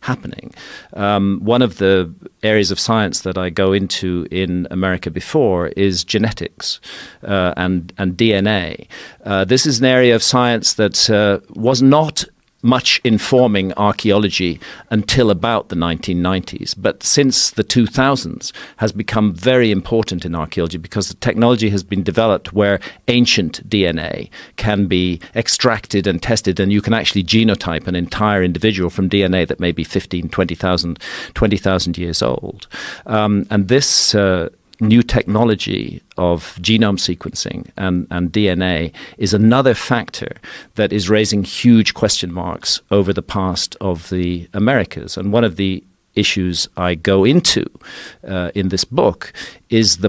happening. One of the areas of science that I go into in America before is genetics and DNA. This is an area of science that was not much informing archaeology until about the 1990s, but since the 2000s has become very important in archaeology because the technology has been developed where ancient DNA can be extracted and tested, and you can actually genotype an entire individual from DNA that may be 15, 20,000 years old. And this new technology of genome sequencing and DNA is another factor that is raising huge question marks over the past of the Americas. And one of the issues I go into in this book is the